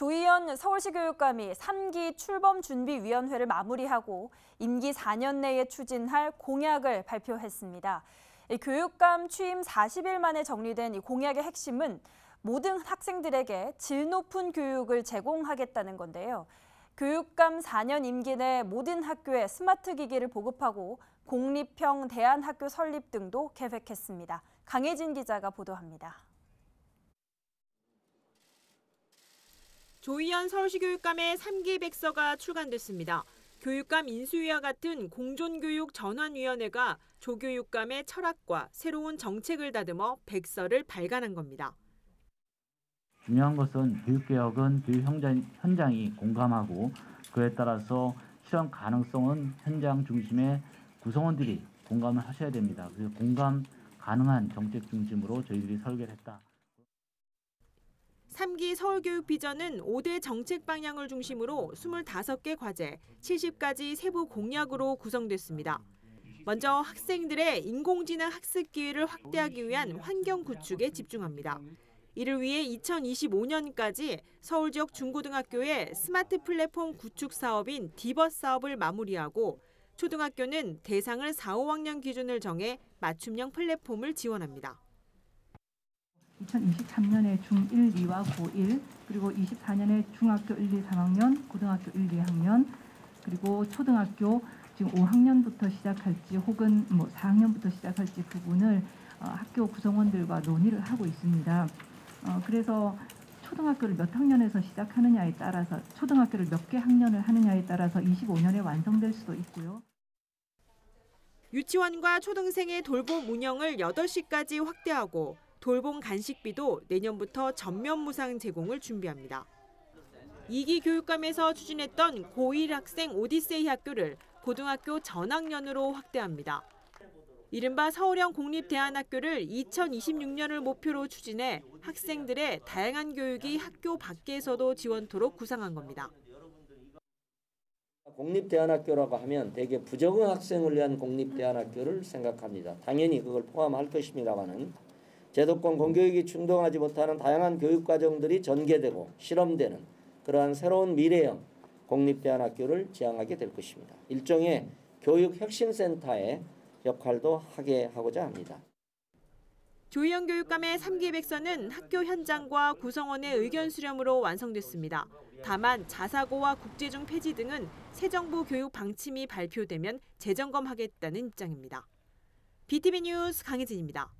조희연 서울시 교육감이 3기 출범준비위원회를 마무리하고 임기 4년 내에 추진할 공약을 발표했습니다. 교육감 취임 40일 만에 정리된 이 공약의 핵심은 모든 학생들에게 질 높은 교육을 제공하겠다는 건데요. 교육감 4년 임기 내 모든 학교에 스마트 기기를 보급하고 공립형 대안학교 설립 등도 계획했습니다. 강혜진 기자가 보도합니다. 조희연 서울시 교육감의 3기 백서가 출간됐습니다. 교육감 인수위와 같은 공존교육 전환위원회가 조 교육감의 철학과 새로운 정책을 다듬어 백서를 발간한 겁니다. 중요한 것은 교육개혁은 교육 현장이 공감하고 그에 따라서 실현 가능성은 현장 중심의 구성원들이 공감을 하셔야 됩니다. 그래서 공감 가능한 정책 중심으로 저희들이 설계를 했다. 3기 서울교육 비전은 5대 정책 방향을 중심으로 25개 과제, 70가지 세부 공약으로 구성됐습니다. 먼저 학생들의 인공지능 학습 기회를 확대하기 위한 환경 구축에 집중합니다. 이를 위해 2025년까지 서울 지역 중고등학교의 스마트 플랫폼 구축 사업인 디벳 사업을 마무리하고 초등학교는 대상을 4, 5학년 기준을 정해 맞춤형 플랫폼을 지원합니다. 2023년에 중1, 2와 고1, 그리고 24년에 중학교 1, 2, 3학년, 고등학교 1, 2학년, 그리고 초등학교 지금 5학년부터 시작할지 혹은 4학년부터 시작할지 부분을 학교 구성원들과 논의를 하고 있습니다. 그래서 초등학교를 몇 학년에서 시작하느냐에 따라서 초등학교를 몇 개 학년을 하느냐에 따라서 25년에 완성될 수도 있고요. 유치원과 초등생의 돌봄 운영을 8시까지 확대하고 돌봄 간식비도 내년부터 전면 무상 제공을 준비합니다. 2기 교육감에서 추진했던 고1 학생 오디세이 학교를 고등학교 전학년으로 확대합니다. 이른바 서울형 공립대안학교를 2026년을 목표로 추진해 학생들의 다양한 교육이 학교 밖에서도 지원토록 구상한 겁니다. 공립대안학교라고 하면 대개 부적응 학생을 위한 공립대안학교를 생각합니다. 당연히 그걸 포함할 것입니다만은 제도권 공교육이 충당하지 못하는 다양한 교육과정들이 전개되고 실험되는 그러한 새로운 미래형 공립대안학교를 지향하게 될 것입니다. 일종의 교육혁신센터의 역할도 하게 하고자 합니다. 조희연 교육감의 3기 백서는 학교 현장과 구성원의 의견 수렴으로 완성됐습니다. 다만 자사고와 국제중 폐지 등은 새 정부 교육 방침이 발표되면 재점검하겠다는 입장입니다. BTV 뉴스 강혜진입니다.